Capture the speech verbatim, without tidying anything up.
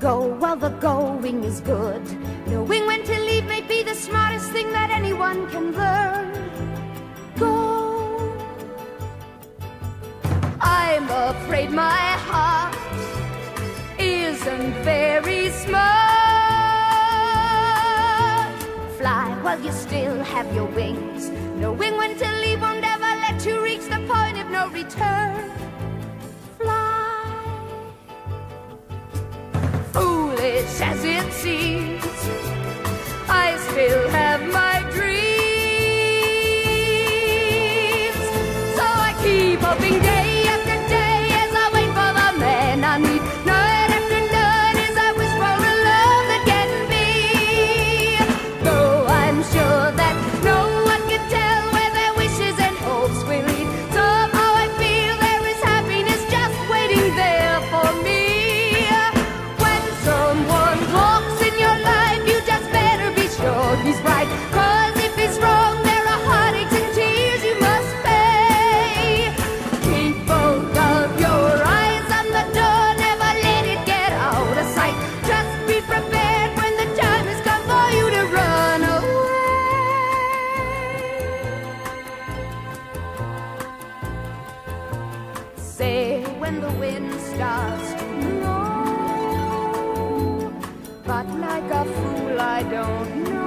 go while the going is good. Knowing when to leave may be the smartest thing that anyone can learn. Go. I'm afraid my heart isn't very smart. Fly while you still have your wings. Knowing when to leave won't ever let you reach the point of no return. As it seems, I still have my dreams, so I keep hoping day after day as I wait for the man I meet. Night after night as I wish for a love that can be. Though I'm sure that no one can tell where their wishes and hopes will lead, somehow I feel there is happiness just waiting there for me. He's right, 'cause if he's wrong, there are heartaches and tears you must pay. Keep both of your eyes on the door, never let it get out of sight. Just be prepared when the time has come for you to run away. Say when the wind starts to blow, but like a fool I don't know.